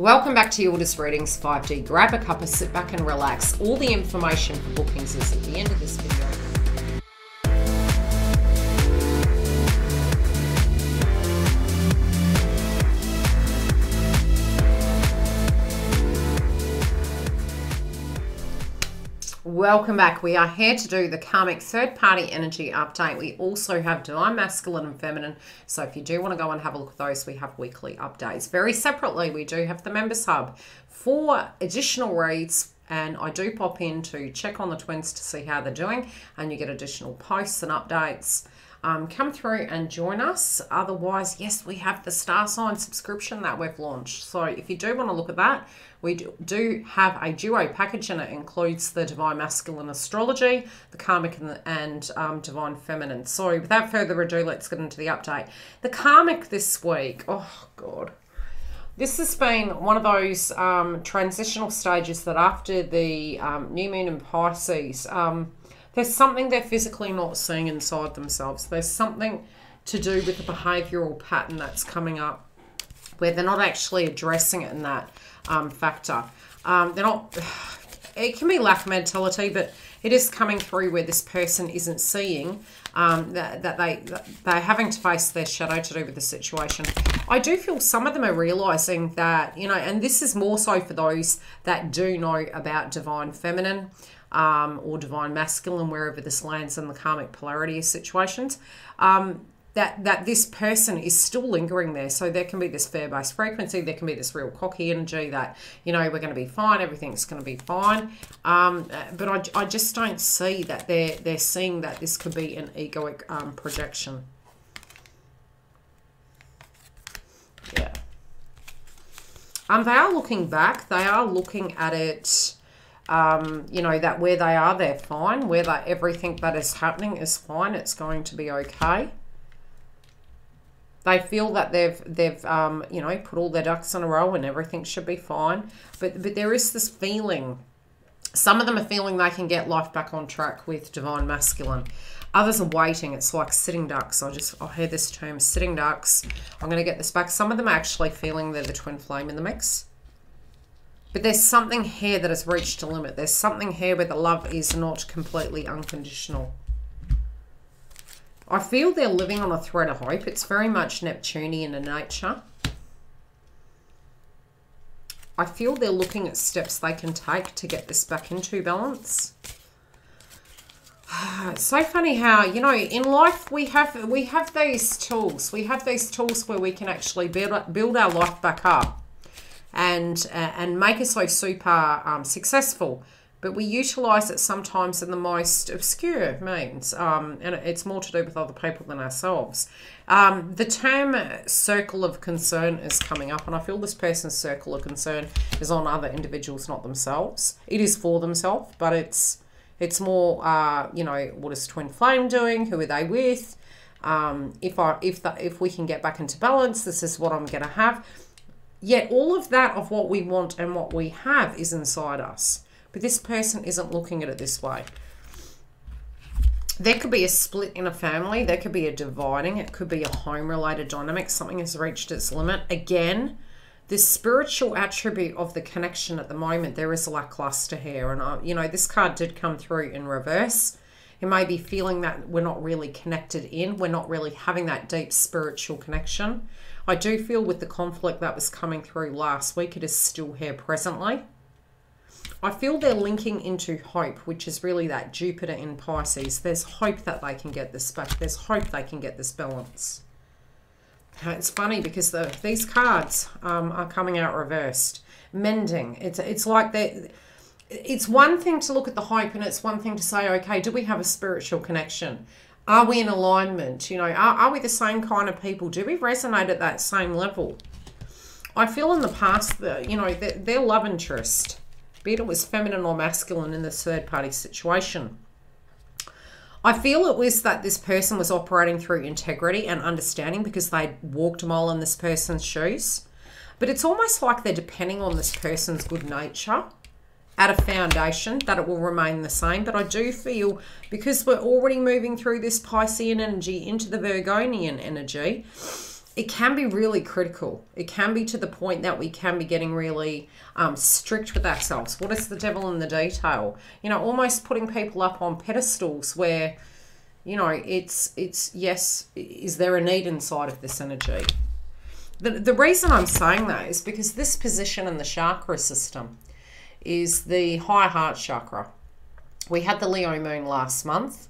Welcome back to YILDIZ Readings 5D. Grab a cuppa, sit back and relax. All the information for bookings is at the end of this video. Welcome back. We are here to do the karmic third party energy update. We also have divine masculine and feminine, so if you do want to go and have a look at those, we have weekly updates. Very separately, we do have the members hub for additional reads, and I do pop in to check on the twins to see how they're doing, and you get additional posts and updates. Come through and join us. Otherwise, yes, we have the star sign subscription that we've launched. So if you do want to look at that, we do have a duo package, and it includes the divine masculine astrology, the karmic and divine feminine. So without further ado, let's get into the update. The karmic this week, oh God. This has been one of those transitional stages that after the new moon in Pisces, there's something they're physically not seeing inside themselves. There's something to do with the behavioural pattern that's coming up where they're not actually addressing it in that factor. They're not... It can be lack mentality, but it is coming through where this person isn't seeing that they're having to face their shadow to do with the situation. I do feel some of them are realising that, you know, and this is more so for those that do know about divine feminine or divine masculine, wherever this lands in the karmic polarity situations, that this person is still lingering there. So there can be this fear-based frequency, there can be this real cocky energy that, you know, we're going to be fine, everything's going to be fine. But I just don't see that they're seeing that this could be an egoic projection. Yeah. They are looking back, they are looking at it, you know, that where they are, they're fine, where they, everything that is happening is fine, it's going to be okay. They feel that they've you know, put all their ducks in a row and everything should be fine. But there is this feeling. Some of them are feeling they can get life back on track with divine masculine. Others are waiting. It's like sitting ducks. I heard this term, sitting ducks. I'm going to get this back. Some of them are actually feeling they're the twin flame in the mix. But there's something here that has reached a limit. There's something here where the love is not completely unconditional. I feel they're living on a thread of hope. It's very much Neptunian in nature. I feel they're looking at steps they can take to get this back into balance. It's so funny how, you know, in life we have these tools. We have these tools where we can actually build our life back up and make it so super successful. But we utilise it sometimes in the most obscure means, and it's more to do with other people than ourselves. The term circle of concern is coming up, and I feel this person's circle of concern is on other individuals, not themselves. It is for themselves, but it's more, you know, what is twin flame doing? Who are they with? If we can get back into balance, this is what I'm going to have. Yet all of that of what we want and what we have is inside us. But this person isn't looking at it this way. There could be a split in a family. There could be a dividing. It could be a home-related dynamic. Something has reached its limit. Again, this spiritual attribute of the connection at the moment, there is a lackluster here. And, you know, this card did come through in reverse. It may be feeling that we're not really connected in. We're not really having that deep spiritual connection. I do feel with the conflict that was coming through last week, it is still here presently. I feel they're linking into hope, which is really that Jupiter in Pisces. There's hope that they can get this back. There's hope they can get this balance. It's funny because these cards are coming out reversed. Mending. It's like that. It's one thing to look at the hope, and it's one thing to say, okay, do we have a spiritual connection? Are we in alignment? You know, are we the same kind of people? Do we resonate at that same level? I feel in the past that, you know, their love interest, be it was feminine or masculine in this third-party situation, I feel it was that this person was operating through integrity and understanding because they walked a mile in this person's shoes. But it's almost like they're depending on this person's good nature at a foundation that it will remain the same. But I do feel because we're already moving through this Piscean energy into the Virgonian energy, it can be really critical. It can be to the point that we can be getting really strict with ourselves. What is the devil in the detail? You know, almost putting people up on pedestals where, you know, it's yes, is there a need inside of this energy? The reason I'm saying that is because this position in the chakra system is the high heart chakra. We had the Leo moon last month.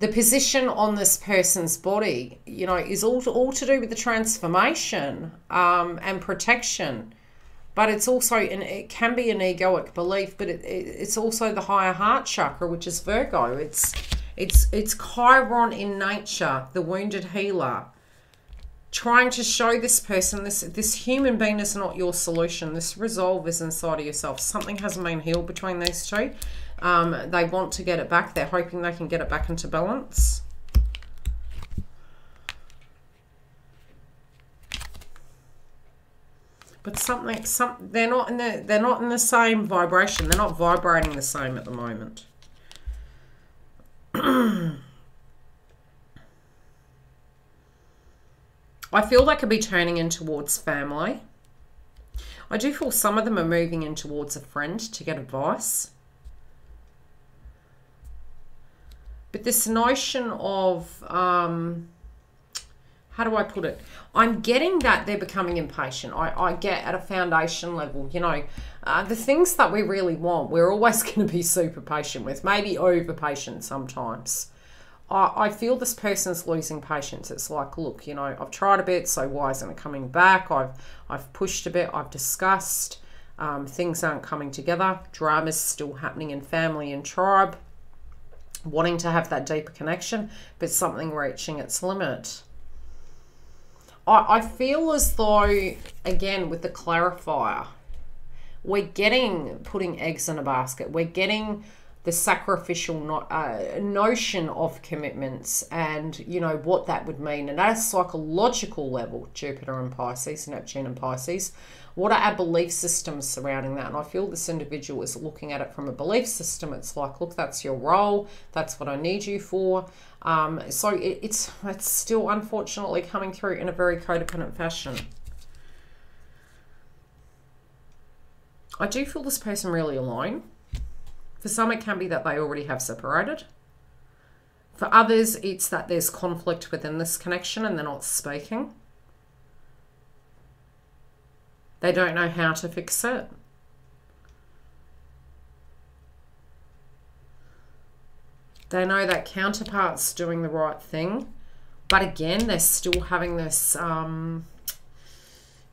The position on this person's body, you know, is all to do with the transformation and protection, but it's also, it can be an egoic belief, but it's also the higher heart chakra, which is Virgo. It's Chiron in nature, the wounded healer, trying to show this person, this human being is not your solution. This resolve is inside of yourself. Something hasn't been healed between these two. They want to get it back. They're hoping they can get it back into balance. But they're not in the same vibration. They're not vibrating the same at the moment. I feel they could be turning in towards family. I do feel some of them are moving in towards a friend to get advice. But this notion of, how do I put it? I'm getting that they're becoming impatient. I get at a foundation level, you know, the things that we really want, we're always going to be super patient with, maybe over patient sometimes. I feel this person's losing patience. It's like, look, you know, I've tried a bit, so why isn't it coming back? I've pushed a bit, I've discussed, things aren't coming together. Drama's still happening in family and tribe, wanting to have that deeper connection, but something reaching its limit. I feel as though, again, with the clarifier, we're getting putting eggs in a basket. We're getting the sacrificial notion of commitments and, you know, what that would mean. And at a psychological level, Jupiter and Pisces, Neptune and Pisces, what are our belief systems surrounding that? And I feel this individual is looking at it from a belief system. It's like, look, that's your role. That's what I need you for. So it's still unfortunately coming through in a very codependent fashion. I do feel this person really alone. For some, it can be that they already have separated. For others, it's that there's conflict within this connection and they're not speaking. They don't know how to fix it. They know that counterpart's doing the right thing, but again, they're still having this,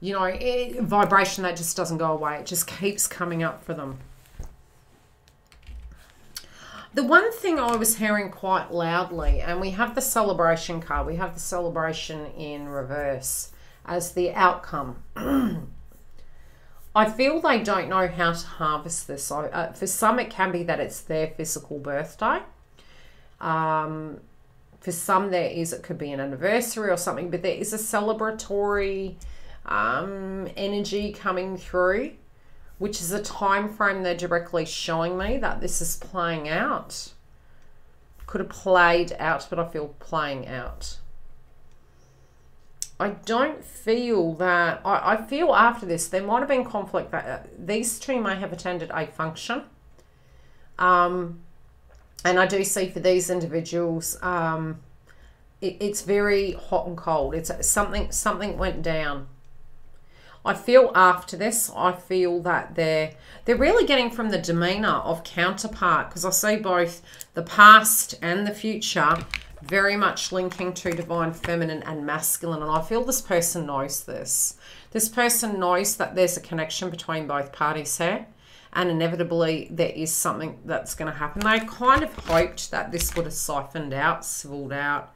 you know, vibration that just doesn't go away. It just keeps coming up for them. The one thing I was hearing quite loudly, and we have the celebration card, we have the celebration in reverse as the outcome. I feel they don't know how to harvest this. So, for some, it can be that it's their physical birthday. For some, it could be an anniversary or something, but there is a celebratory energy coming through, which is a time frame they're directly showing me that this is playing out. Could have played out, but I feel playing out. I don't feel that, I feel after this, there might have been conflict that these two may have attended a function. And I do see for these individuals, it's very hot and cold. It's something went down. I feel after this, I feel that they're really getting from the demeanor of counterpart, because I see both the past and the future very much linking to divine feminine and masculine. And I feel this person knows this. This person knows that there's a connection between both parties here, and inevitably there is something that's going to happen. They kind of hoped that this would have siphoned out, civiled out,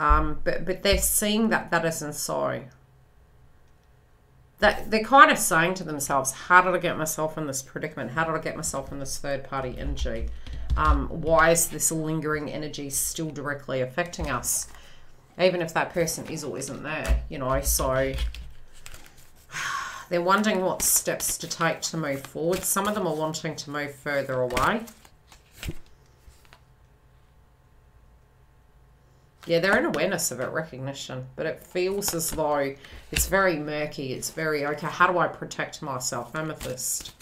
but they're seeing that that isn't so. That they're kind of saying to themselves, how did I get myself in this predicament? How did I get myself in this third party energy? Why is this lingering energy still directly affecting us? Even if that person is or isn't there, you know, so they're wondering what steps to take to move forward. Some of them are wanting to move further away. Yeah, they're in awareness of it, recognition, but it feels as though it's very murky. It's very, okay, how do I protect myself? Amethyst.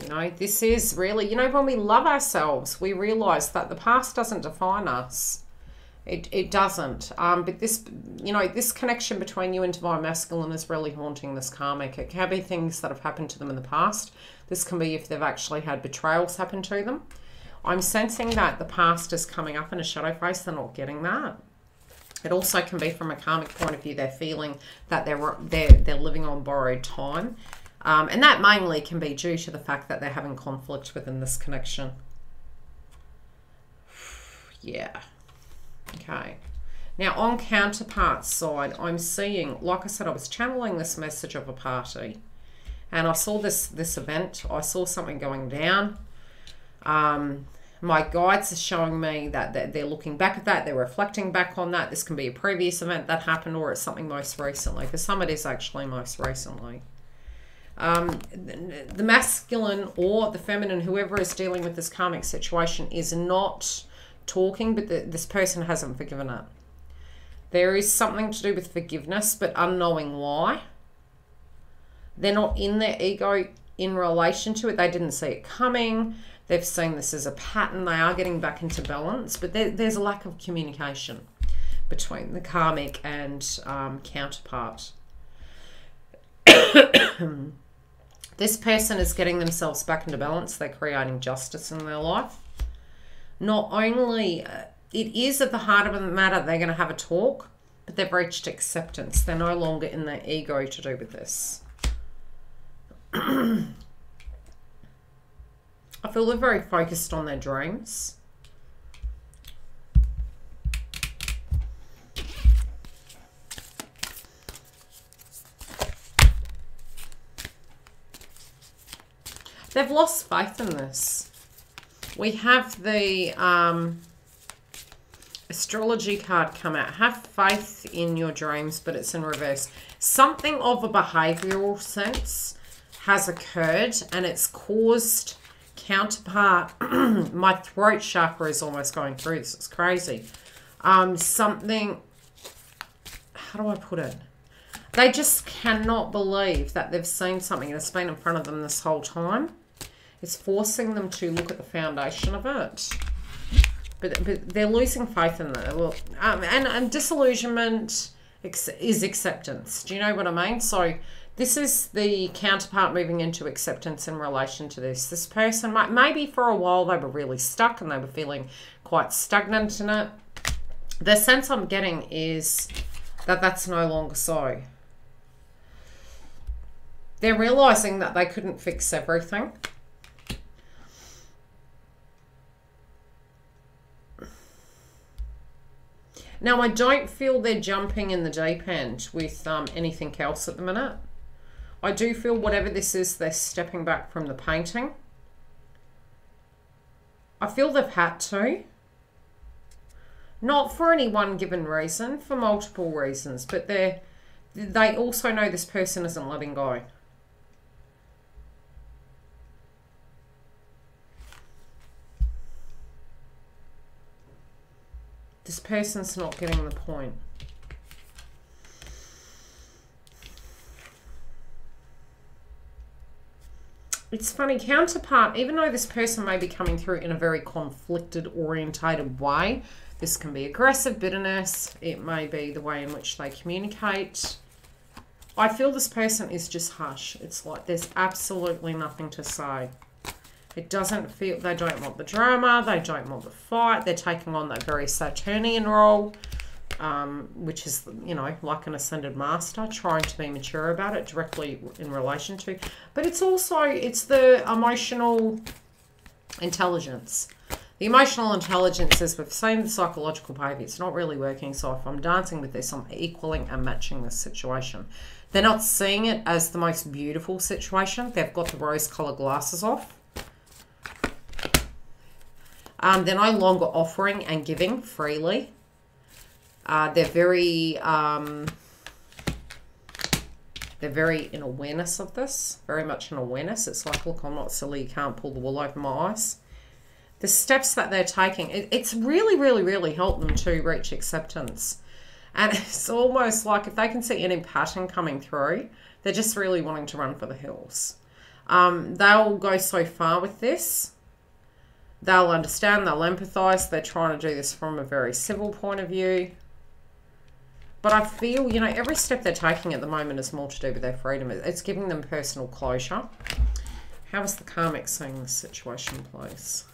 You know, this is really, you know, when we love ourselves, we realize that the past doesn't define us. It doesn't. But this, you know, this connection between you and divine masculine is really haunting this karmic. It can be things that have happened to them in the past. This can be if they've actually had betrayals happen to them. I'm sensing that the past is coming up in a shadow face. They're not getting that. It also can be from a karmic point of view. They're feeling that they're living on borrowed time. And that mainly can be due to the fact that they're having conflict within this connection. Yeah. Okay. Now on counterpart's side, I'm seeing, like I said, I was channeling this message of a party. And I saw this event. I saw something going down. My guides are showing me that they're looking back at that. They're reflecting back on that. This can be a previous event that happened, or it's something most recently. For some, it is actually most recently. The masculine or the feminine, whoever is dealing with this karmic situation, is not talking, but this person hasn't forgiven it. There is something to do with forgiveness, but unknowing why. They're not in their ego in relation to it. They didn't see it coming. They've seen this as a pattern. They are getting back into balance, but there's a lack of communication between the karmic and counterpart. This person is getting themselves back into balance. They're creating justice in their life. Not only, it is at the heart of the matter, they're going to have a talk, but they've reached acceptance. They're no longer in their ego to do with this. I feel they're very focused on their dreams. They've lost faith in this. We have the astrology card come out. Have faith in your dreams, but it's in reverse. Something of a behavioral sense has occurred, and it's caused counterpart. My throat chakra is almost going through this. It's crazy. Something, how do I put it? They just cannot believe that they've seen something that's been in front of them this whole time. It's forcing them to look at the foundation of it. But they're losing faith in that. Well, and disillusionment is acceptance. Do you know what I mean? So this is the counterpart moving into acceptance in relation to this. This person, maybe for a while they were really stuck and they were feeling quite stagnant in it. The sense I'm getting is that that's no longer so. They're realizing that they couldn't fix everything. Now, I don't feel they're jumping in the deep end with anything else at the minute. I do feel whatever this is, they're stepping back from the painting. I feel they've had to. Not for any one given reason, for multiple reasons, but they also know this person isn't letting go. This person's not getting the point. It's funny, counterpart, even though this person may be coming through in a very conflicted, orientated way, this can be aggressive, bitterness, it may be the way in which they communicate. I feel this person is just hush. It's like there's absolutely nothing to say. It doesn't feel, they don't want the drama, they don't want the fight, they're taking on that very Saturnian role, which is, you know, like an ascended master, trying to be mature about it directly in relation to, but it's also, it's the emotional intelligence. The emotional intelligence is, we've seen the psychological behavior, it's not really working, so if I'm dancing with this, I'm equaling and matching this situation. They're not seeing it as the most beautiful situation, they've got the rose-colored glasses off. They're no longer offering and giving freely. They're very They're very in awareness of this, very much in awareness. It's like, look, I'm not silly, you can't pull the wool over my eyes. The steps that they're taking, it's really, really, really helped them to reach acceptance. And it's almost like if they can see any pattern coming through, they're just really wanting to run for the hills. They'll go so far with this. They'll understand, they'll empathize. They're trying to do this from a very civil point of view. But I feel, you know, every step they're taking at the moment is more to do with their freedom. It's giving them personal closure. How is the karmic seeing this situation, please?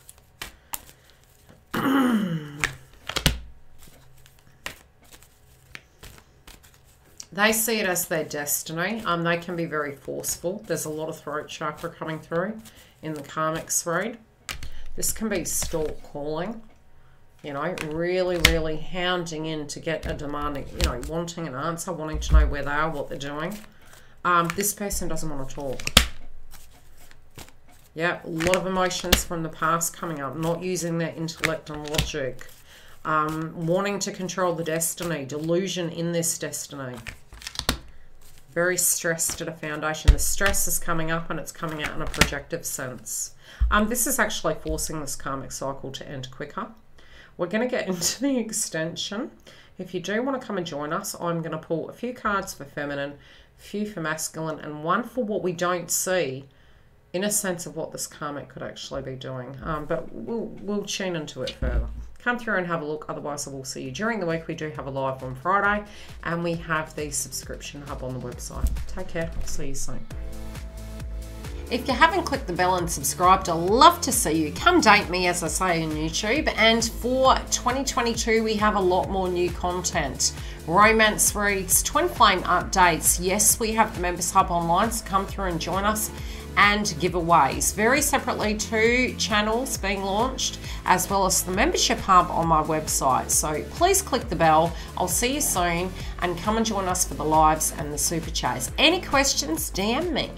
They see it as their destiny. They can be very forceful. There's a lot of throat chakra coming through in the karmic thread. This can be stalk calling. You know, really, really hounding in to get a demanding, you know, wanting an answer, wanting to know where they are, what they're doing. This person doesn't want to talk. Yeah, a lot of emotions from the past coming up, not using their intellect and logic. Wanting to control the destiny, delusion in this destiny. Very stressed at a foundation. The stress is coming up and it's coming out in a projective sense. This is actually forcing this karmic cycle to end quicker. We're going to get into the extension. If you do want to come and join us, I'm going to pull a few cards for feminine, a few for masculine, and one for what we don't see in a sense of what this karmic could actually be doing. But we'll tune into it further. Come through and have a look. Otherwise, I will see you during the week. We do have a live on Friday, and we have the subscription hub on the website. Take care. I'll see you soon. If you haven't clicked the bell and subscribed, I'd love to see you. Come date me, as I say, on YouTube. And for 2022, we have a lot more new content. Romance reads, twin flame updates. Yes, we have the members hub online, so come through and join us. And giveaways. Very separately, two channels being launched, as well as the membership hub on my website. So please click the bell. I'll see you soon, and come and join us for the lives and the super chats. Any questions, DM me.